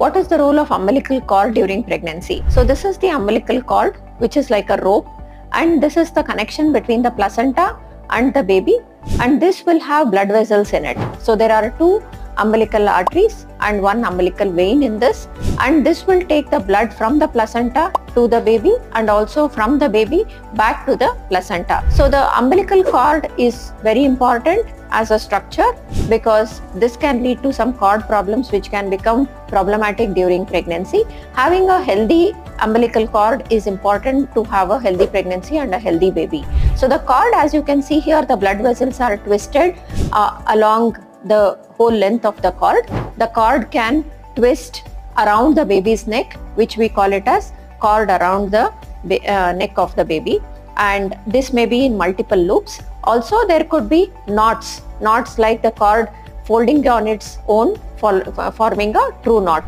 What is the role of umbilical cord during pregnancy? So this is the umbilical cord, which is like a rope, and this is the connection between the placenta and the baby, and this will have blood vessels in it. So there are two umbilical arteries and one umbilical vein in this, and this will take the blood from the placenta to the baby and also from the baby back to the placenta. So the umbilical cord is very important as a structure because this can lead to some cord problems which can become problematic during pregnancy. Having a healthy umbilical cord is important to have a healthy pregnancy and a healthy baby. So the cord, as you can see here, the blood vessels are twisted along the whole length of the cord. The cord can twist around the baby's neck, which we call it as cord around the neck of the baby, and this may be in multiple loops. Also there could be knots like the cord folding on its own, forming a true knot.